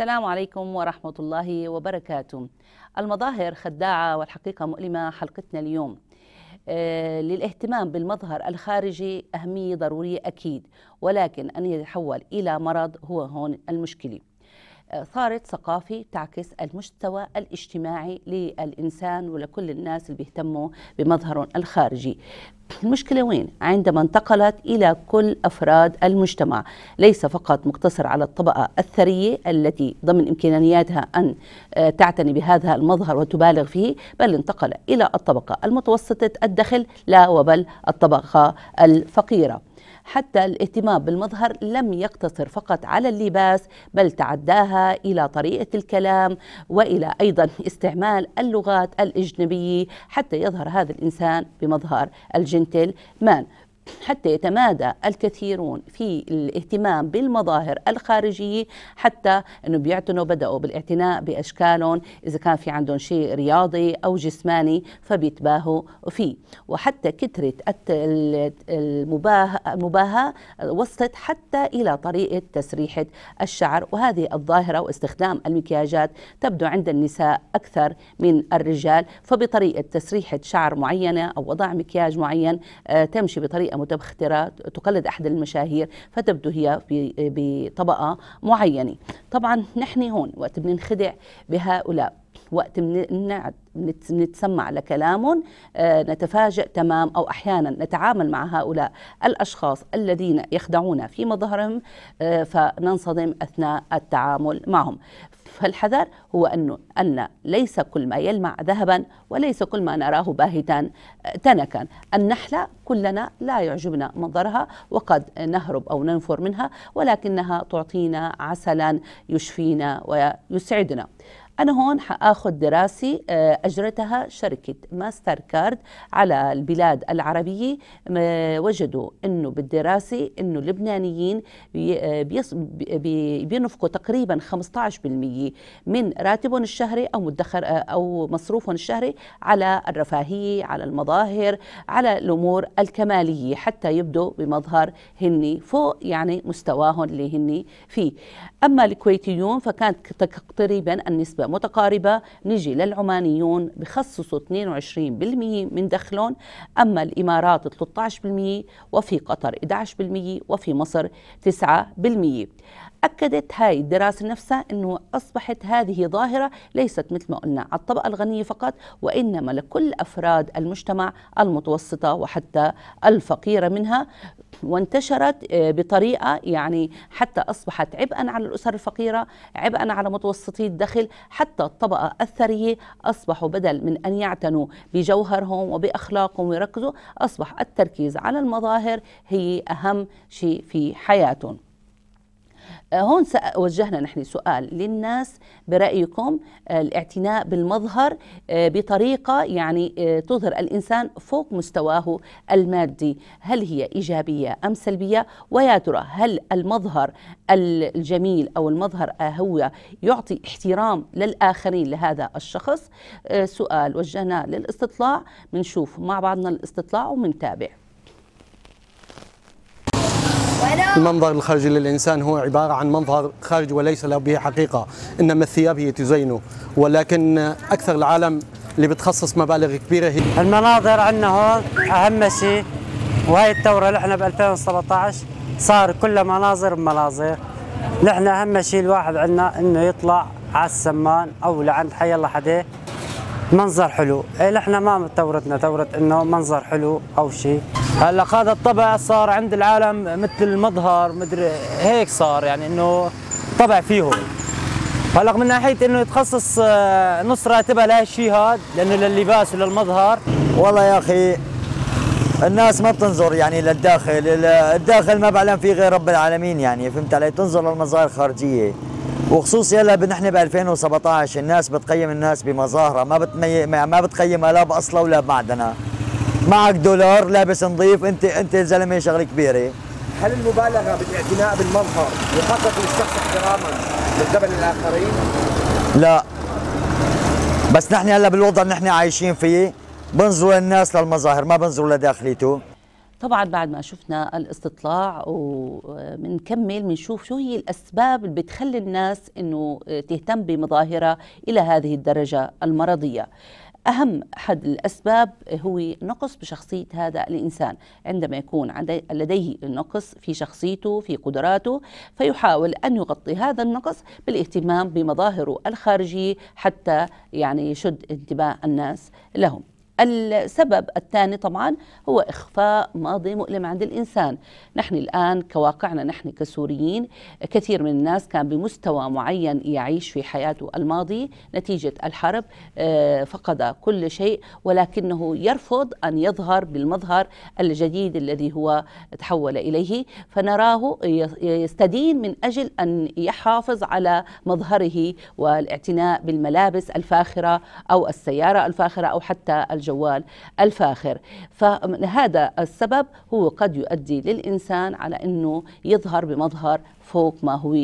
السلام عليكم ورحمة الله وبركاته. المظاهر خداعة والحقيقة مؤلمة. حلقتنا اليوم للاهتمام بالمظهر الخارجي أهمية ضرورية أكيد، ولكن أن يتحول إلى مرض هو هون المشكلة. صارت ثقافة تعكس المستوى الاجتماعي للإنسان ولكل الناس اللي بيهتموا بمظهرهم الخارجي. المشكلة وين؟ عندما انتقلت إلى كل أفراد المجتمع، ليس فقط مقتصر على الطبقة الثرية التي ضمن إمكانياتها أن تعتني بهذا المظهر وتبالغ فيه، بل انتقل إلى الطبقة المتوسطة الدخل لا وبل الطبقة الفقيرة. حتى الاهتمام بالمظهر لم يقتصر فقط على اللباس، بل تعداها إلى طريقة الكلام وإلى أيضا استعمال اللغات الأجنبية حتى يظهر هذا الإنسان بمظهر الجنتل مان. حتى يتمادى الكثيرون في الاهتمام بالمظاهر الخارجية، حتى أنه بدأوا بالاعتناء بأشكالهم، إذا كان في عندهم شيء رياضي أو جسماني فبيتباهوا فيه. وحتى كثرة المباهاة وصلت حتى إلى طريقة تسريحة الشعر، وهذه الظاهرة واستخدام المكياجات تبدو عند النساء أكثر من الرجال، فبطريقة تسريحة شعر معينة أو وضع مكياج معين تمشي بطريقة متبخترة تقلد أحد المشاهير، فتبدو هي بطبقة معينة. طبعا نحن هون وقت بننخدع بهؤلاء، وقت نتسمع لكلامهم نتفاجئ تمام، أو أحيانا نتعامل مع هؤلاء الأشخاص الذين يخدعون في مظهرهم فننصدم أثناء التعامل معهم. فالحذر هو أن ليس كل ما يلمع ذهبا وليس كل ما نراه باهتا تنكا. النحلة كلنا لا يعجبنا منظرها وقد نهرب أو ننفر منها، ولكنها تعطينا عسلا يشفينا ويسعدنا. أنا هون حأخذ دراسة أجرتها شركة ماستر كارد على البلاد العربية. وجدوا أنه بالدراسة أنه اللبنانيين بينفقوا تقريبا 15% من راتبهم الشهري أو مدخر أو مصروفهم الشهري على الرفاهية، على المظاهر، على الأمور الكمالية، حتى يبدوا بمظهر هني فوق يعني مستواهم اللي هني فيه. أما الكويتيون فكانت تقريبا النسبة متقاربة. نجي للعمانيون بخصصوا 22% من دخلهم، أما الإمارات 13%، وفي قطر 11%، وفي مصر 9%. أكدت هاي الدراسة نفسها أنه أصبحت هذه ظاهرة ليست مثل ما قلنا على الطبقة الغنية فقط، وإنما لكل أفراد المجتمع المتوسطة وحتى الفقيرة منها، وانتشرت بطريقة يعني حتى أصبحت عبئا على الأسر الفقيرة، عبئا على متوسطي الدخل، حتى الطبقة الثرية أصبحوا بدل من أن يعتنوا بجوهرهم وبأخلاقهم ويركزوا، أصبح التركيز على المظاهر هي أهم شيء في حياتهم. هون وجهنا نحن سؤال للناس: برأيكم الاعتناء بالمظهر بطريقة يعني تظهر الإنسان فوق مستواه المادي، هل هي إيجابية أم سلبية؟ ويا ترى هل المظهر الجميل أو المظهر هو يعطي احترام للآخرين لهذا الشخص؟ سؤال وجهناه للاستطلاع، بنشوف مع بعضنا الاستطلاع وبنتابع. المنظر الخارجي للإنسان هو عبارة عن منظر خارج وليس له به حقيقة، إنما الثياب هي تزينه، ولكن أكثر العالم اللي بتخصص مبالغ كبيرة هي المناظر عندنا هون أهم شيء. وهي الثورة اللي احنا ب 2017 صار كلها مناظر بمناظر. نحن أهم شيء الواحد عندنا إنه يطلع على السمان أو لعند حي الله حديه منظر حلو. إيه نحن ما ثورتنا ثورة إنه منظر حلو أو شيء. هلا هذا الطبع صار عند العالم مثل المظهر مدري هيك، صار يعني انه طبع فيهم. هلا من ناحيه انه يتخصص نص راتبها لهالشيء هذا لانه للباس وللمظهر. والله يا اخي الناس ما بتنظر يعني للداخل، الداخل ما بعلم فيه غير رب العالمين، يعني فهمت علي؟ تنظر للمظاهر الخارجيه، وخصوص يلا نحن ب 2017 الناس بتقيم الناس بمظاهرها، ما بتقيمها لا باصلها ولا بمعدنها. معك دولار لابس نظيف، انت زلمه شغله كبيره. هل المبالغه بالاعتناء بالمظهر يحقق للشخص احتراما بالقبل الاخرين؟ لا، بس نحن هلا بالوضع اللي نحن عايشين فيه بنظروا الناس للمظاهر، ما بنظروا لداخليته. طبعا بعد ما شفنا الاستطلاع ومنكمل منشوف شو هي الأسباب اللي بتخلي الناس أنه تهتم بمظاهرة إلى هذه الدرجة المرضية. أهم أحد الأسباب هو نقص بشخصية هذا الإنسان، عندما يكون لديه نقص في شخصيته في قدراته فيحاول أن يغطي هذا النقص بالاهتمام بمظاهره الخارجية حتى يعني يشد انتباه الناس لهم. السبب الثاني طبعا هو إخفاء ماضي مؤلم عند الإنسان. نحن الآن كواقعنا نحن كسوريين كثير من الناس كان بمستوى معين يعيش في حياته الماضي، نتيجة الحرب فقد كل شيء، ولكنه يرفض أن يظهر بالمظهر الجديد الذي هو تحول إليه، فنراه يستدين من أجل أن يحافظ على مظهره والاعتناء بالملابس الفاخرة أو السيارة الفاخرة أو حتى الجوال الفاخر. فهذا السبب هو قد يؤدي للإنسان على أنه يظهر بمظهر فوق ما هو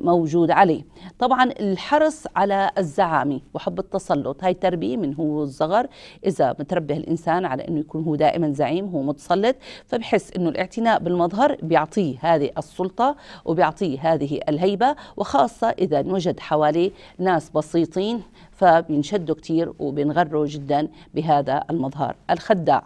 موجود عليه. طبعا الحرص على الزعامة وحب التسلط، هاي تربية من هو الصغر. إذا متربي الإنسان على أنه يكون هو دائما زعيم هو متسلط، فبحس أنه الاعتناء بالمظهر بيعطيه هذه السلطة وبيعطيه هذه الهيبة، وخاصة إذا وجد حواليه ناس بسيطين فبينشدوا كتير وبينغروا جدا بهذا المظهر الخداع.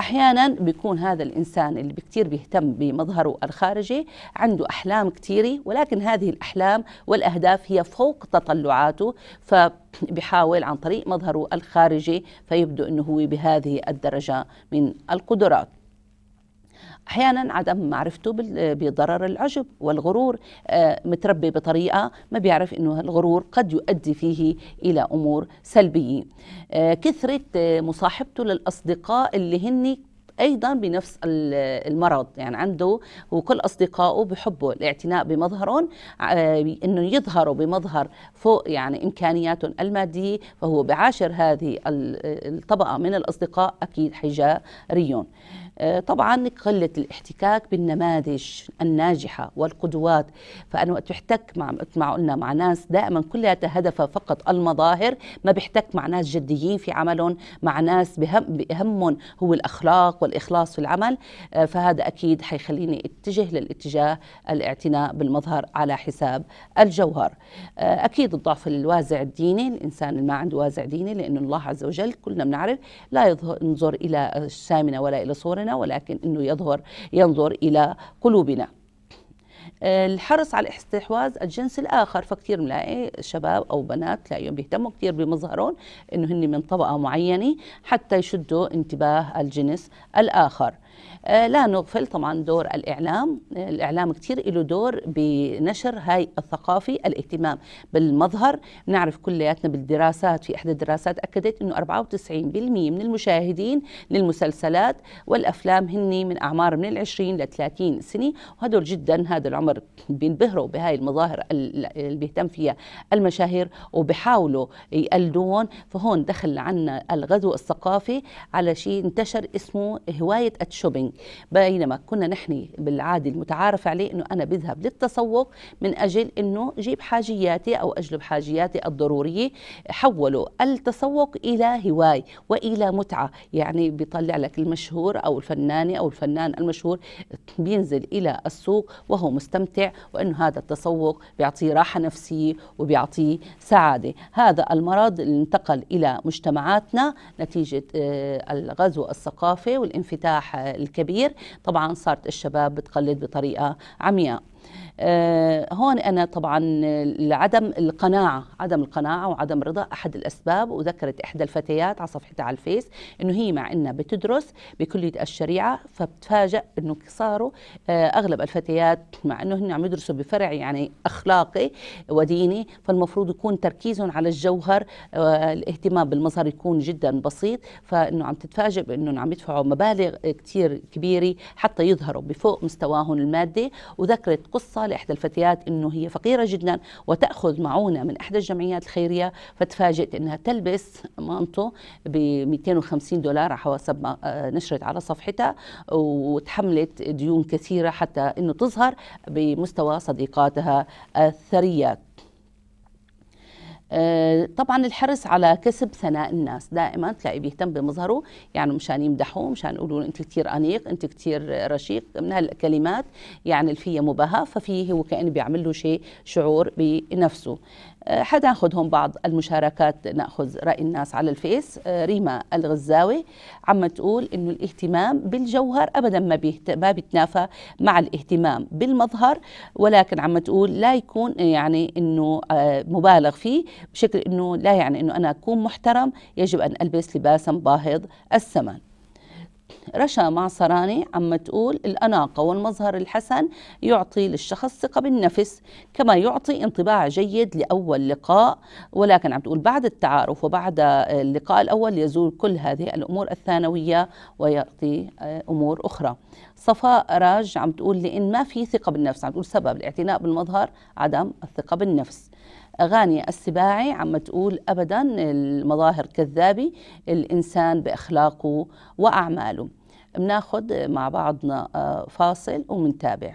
أحيانا بيكون هذا الإنسان اللي كتير بيهتم بمظهره الخارجي عنده أحلام كتيرة، ولكن هذه الأحلام والأهداف هي فوق تطلعاته، فبيحاول عن طريق مظهره الخارجي فيبدو أنه هو بهذه الدرجة من القدرات. أحيانا عدم معرفته بضرر العجب والغرور، متربي بطريقة ما بيعرف أنه الغرور قد يؤدي فيه إلى أمور سلبية. كثرة مصاحبته للأصدقاء اللي هن أيضا بنفس المرض، يعني عنده وكل أصدقائه بحبه الاعتناء بمظهرهم، أنه يظهروا بمظهر فوق يعني إمكانياتهم المادية، فهو بعاشر هذه الطبقة من الأصدقاء أكيد حجاريون. طبعا قلة الاحتكاك بالنماذج الناجحة والقدوات، فأنا وقت بحتك مع قلنا مع ناس دائما كلها هدفها فقط المظاهر، ما بحتك مع ناس جديين في عملهم، مع ناس بأهمهم هو الأخلاق والإخلاص في العمل، فهذا أكيد حيخليني اتجه للاتجاه الاعتناء بالمظهر على حساب الجوهر. أكيد الضعف الوازع الديني، الإنسان اللي ما عنده وازع ديني، لأنه الله عز وجل كلنا بنعرف لا ينظر إلى السامنة ولا إلى صورنا، ولكن أنه ينظر إلى قلوبنا. الحرص على استحواذ الجنس الآخر، فكتير ملاقي شباب أو بنات تلاقيهم بيهتموا كتير بمظهرهم أنه هن من طبقة معينة حتى يشدوا انتباه الجنس الآخر. لا نغفل طبعا دور الإعلام، الإعلام كتير له دور بنشر هاي الثقافة، الاهتمام بالمظهر. نعرف كلياتنا بالدراسات، في إحدى الدراسات أكدت أنه 94% من المشاهدين للمسلسلات والأفلام هني من أعمار من 20 ل 30 سنة، وهدول جدا هذا العمر بينبهروا بهاي المظاهر اللي بيهتم فيها المشاهير وبيحاولوا يقلدون. فهون دخل عنا الغزو الثقافي على شيء انتشر اسمه هواية الشوبينج، بينما كنا نحن بالعادة المتعارف عليه انه انا بذهب للتسوق من اجل انه اجيب حاجياتي او اجلب حاجياتي الضرورية. حولوا التسوق الى هواية والى متعة، يعني بيطلع لك المشهور او الفنانة او الفنان المشهور بينزل الى السوق وهو مستمتع، وانه هذا التسوق بيعطيه راحة نفسية وبيعطيه سعادة. هذا المرض اللي انتقل الى مجتمعاتنا نتيجة الغزو الثقافي والانفتاح الكبير، طبعا صارت الشباب بتقلد بطريقة عمياء. هون أنا طبعا عدم القناعة وعدم رضا أحد الأسباب. وذكرت إحدى الفتيات على صفحتها على الفيس أنه هي مع أنها بتدرس بكلية الشريعة، فبتفاجأ أنه صاروا أغلب الفتيات مع أنه هن عم يدرسوا بفرع يعني أخلاقي وديني، فالمفروض يكون تركيزهم على الجوهر، الاهتمام بالمظهر يكون جدا بسيط، فأنه عم تتفاجأ بأنه عم يدفعوا مبالغ كتير كبيرة حتى يظهروا بفوق مستواهم المادي. وذكرت قصة لإحدى الفتيات إنه هي فقيرة جدا وتأخذ معونة من إحدى الجمعيات الخيرية، فتفاجئت إنها تلبس مانتو ب$250 حسب ما نشرت على صفحتها، وتحملت ديون كثيرة حتى إنه تظهر بمستوى صديقاتها الثريات. طبعا الحرص على كسب ثناء الناس، دائما تلاقي بيهتم بمظهره، يعني مشان يمدحوه، مشان يقولوا انت كثير انيق، انت كثير رشيق، من هالكلمات يعني الفيه مباهاه، ففيه هو كأنه بيعمل له شيء شعور بنفسه. حناخذهم بعض المشاركات، ناخذ راي الناس على الفيس. ريما الغزاوي عم تقول انه الاهتمام بالجوهر ابدا ما بيتنافى مع الاهتمام بالمظهر، ولكن عم تقول لا يكون يعني انه مبالغ فيه، بشكل انه لا يعني انه انا اكون محترم يجب ان البس لباسا باهظ الثمن. رشا معصراني عم تقول الأناقة والمظهر الحسن يعطي للشخص ثقة بالنفس، كما يعطي انطباع جيد لأول لقاء، ولكن عم تقول بعد التعارف وبعد اللقاء الأول يزول كل هذه الأمور الثانوية ويعطي أمور أخرى. صفاء راج عم تقول لأن ما في ثقة بالنفس، عم تقول سبب الاعتناء بالمظهر عدم الثقة بالنفس. غانية السباعي عم تقول أبدا المظاهر كذابة، الإنسان بأخلاقه وأعماله. بناخذ مع بعضنا فاصل ومنتابع.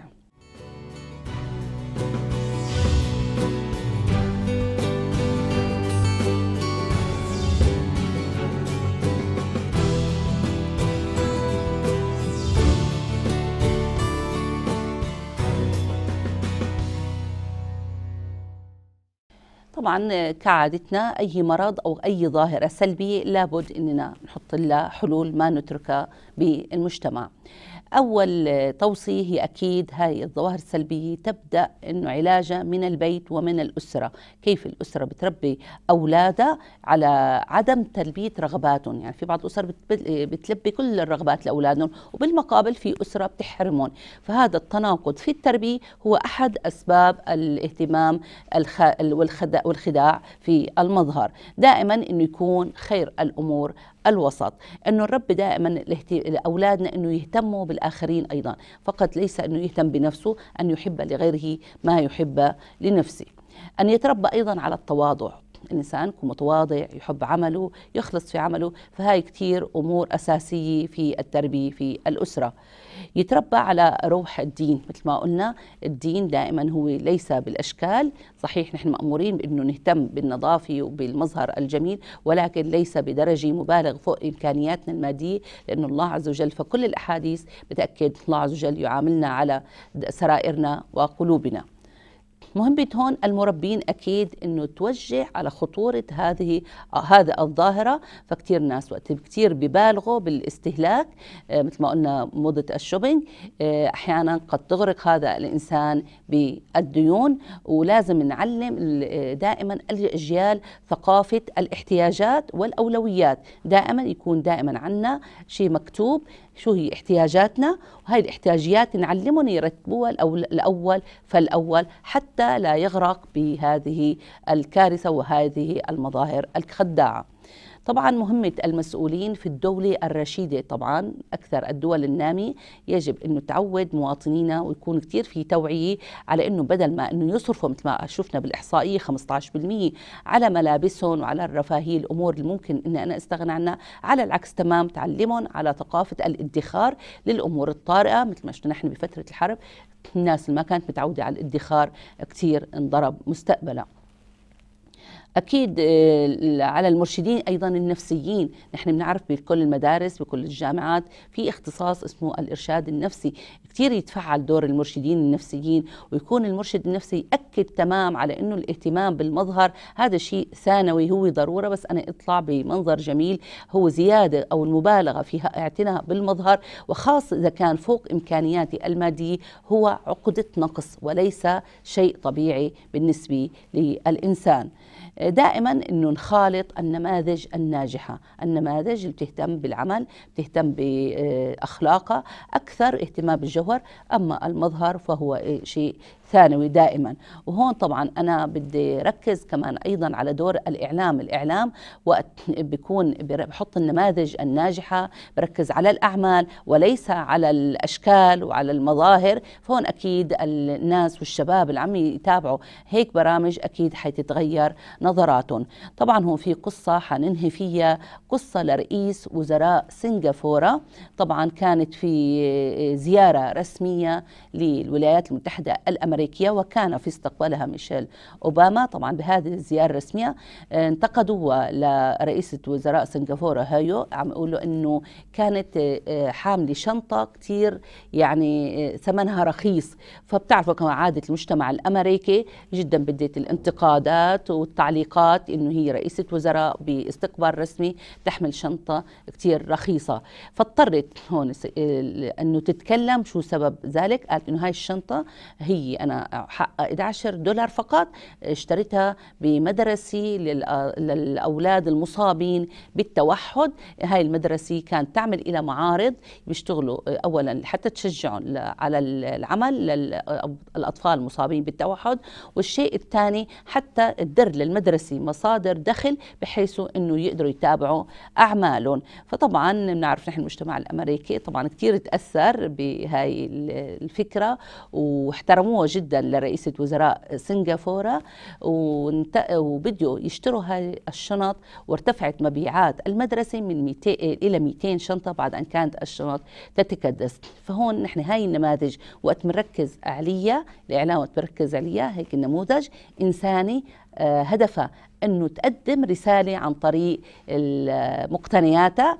طبعا كعادتنا اي مرض او اي ظاهره سلبيه لابد اننا نحط لها حلول، ما نتركها بالمجتمع. اول توصيه هي اكيد هاي الظواهر السلبيه تبدا انه علاجها من البيت ومن الاسره، كيف الاسره بتربي اولادها على عدم تلبيه رغباتهم، يعني في بعض الاسر بتلبي كل الرغبات لاولادهم وبالمقابل في اسره بتحرمهم، فهذا التناقض في التربيه هو احد اسباب الاهتمام والخداع في المظهر. دائما انه يكون خير الامور الوسط، انه الرب دائما لاولادنا انه يهتموا بالاخرين ايضا، فقط ليس انه يهتم بنفسه، ان يحب لغيره ما يحب لنفسه. ان يتربى ايضا على التواضع، الانسان يكون متواضع، يحب عمله، يخلص في عمله، فهاي كثير امور اساسيه في التربيه في الاسره. يتربى على روح الدين، مثل ما قلنا الدين دائما هو ليس بالاشكال، صحيح نحن مأمورين بانه نهتم بالنظافه وبالمظهر الجميل، ولكن ليس بدرجه مبالغ فوق امكانياتنا الماديه، لانه الله عز وجل في كل الاحاديث بتاكد الله عز وجل يعاملنا على سرائرنا وقلوبنا. مهمة هون المربين أكيد إنه توجه على خطورة هذا الظاهرة، فكتير ناس وقت كتير ببالغوا بالاستهلاك، مثل ما قلنا موضة الشوبينج أحيانا قد تغرق هذا الإنسان بالديون، ولازم نعلم دائما الأجيال ثقافة الاحتياجات والأولويات، دائما يكون دائما عنا شيء مكتوب شو هي احتياجاتنا، وهي الاحتياجيات نعلمهم يرتبوها فالأول حتى لا يغرق بهذه الكارثة وهذه المظاهر الخداعة. طبعا مهمة المسؤولين في الدولة الرشيدة، طبعا أكثر الدول النامية يجب أنه تعود مواطنينا ويكون كتير في توعية على أنه بدل ما أنه يصرفوا مثل ما شفنا بالإحصائية 15% على ملابسهم وعلى الرفاهية الأمور اللي ممكن أن أنا استغنى عنها، على العكس تمام تعلمهم على ثقافة الادخار للأمور الطارئة، مثل ما شفنا نحن بفترة الحرب الناس اللي ما كانت متعودة على الادخار كتير انضرب مستقبلها. أكيد على المرشدين أيضا النفسيين، نحن بنعرف بكل المدارس بكل الجامعات في اختصاص اسمه الإرشاد النفسي، كثير يتفعل دور المرشدين النفسيين، ويكون المرشد النفسي يأكد تمام على أنه الاهتمام بالمظهر هذا شيء ثانوي، هو ضرورة بس أنا أطلع بمنظر جميل، هو زيادة أو المبالغة فيها اعتناء بالمظهر، وخاصة إذا كان فوق إمكانياتي المادية هو عقدة نقص وليس شيء طبيعي بالنسبة للإنسان. دائما انه نخالط النماذج الناجحه، النماذج اللي بتهتم بالعمل، بتهتم باخلاقها اكثر اهتمام بالجوهر، اما المظهر فهو شيء ثانوي دائما. وهون طبعا انا بدي ركز كمان ايضا على دور الاعلام، الاعلام وقت بحط النماذج الناجحه بركز على الاعمال وليس على الاشكال وعلى المظاهر، فهون اكيد الناس والشباب اللي عم يتابعوا هيك برامج اكيد حيتتغير نظراتهم. طبعا هون في قصه حننهي فيها، قصه لرئيس وزراء سنغافوره، طبعا كانت في زياره رسميه للولايات المتحده الامريكيه الأمريكية، وكان في استقبالها ميشيل أوباما طبعا بهذه الزيارة الرسمية. انتقدوها لرئيسة وزراء سنغافورة هايو، عم يقولوا أنه كانت حاملة شنطة كتير يعني ثمنها رخيص، فبتعرفوا كما عادة المجتمع الأمريكي جدا بديت الانتقادات والتعليقات أنه هي رئيسة وزراء باستقبال رسمي تحمل شنطة كتير رخيصة، فاضطرت هون أنه تتكلم شو سبب ذلك. قالت أنه هاي الشنطة هي أنا حقها $11 فقط، اشتريتها بمدرسي للأولاد المصابين بالتوحد. هاي المدرسة كانت تعمل إلى معارض بيشتغلوا أولا حتى تشجعهم على العمل للأطفال المصابين بالتوحد، والشيء الثاني حتى تدر للمدرسة مصادر دخل بحيث أنه يقدروا يتابعوا أعمالهم. فطبعا بنعرف نحن المجتمع الأمريكي طبعا كثير تأثر بهاي الفكرة، واحترموها جدا لرئيسة وزراء سنغافورة، وبدوا يشتروا هاي الشنط، وارتفعت مبيعات المدرسة من 200 إلى 200 شنطة بعد أن كانت الشنط تتكدس. فهون نحن هاي النماذج وقت بنركز عليها، الإعلام وقت بنركز عليها هيك النموذج إنساني هدفها أنه تقدم رسالة عن طريق مقتنياتها،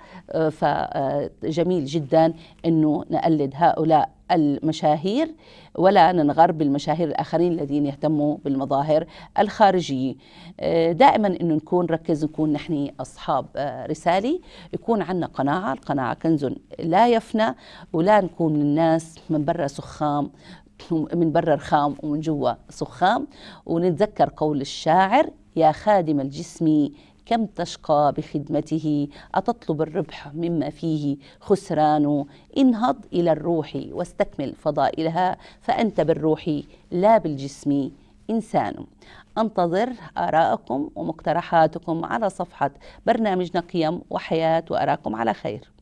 فجميل جدا أنه نقلد هؤلاء المشاهير ولا ننغر بالمشاهير الآخرين الذين يهتموا بالمظاهر الخارجية. دائما أنه نكون ركز، نكون نحن أصحاب رسالة، يكون عندنا قناعة، القناعة كنز لا يفنى، ولا نكون الناس من برا سخام، من برا رخام ومن جوا سخام. ونتذكر قول الشاعر: يا خادم الجسم كم تشقى بخدمته، أتطلب الربح مما فيه خسران، انهض إلى الروح واستكمل فضائلها، فأنت بالروح لا بالجسم إنسان. أنتظر آراءكم ومقترحاتكم على صفحة برنامجنا قيم وحياة، وأراكم على خير.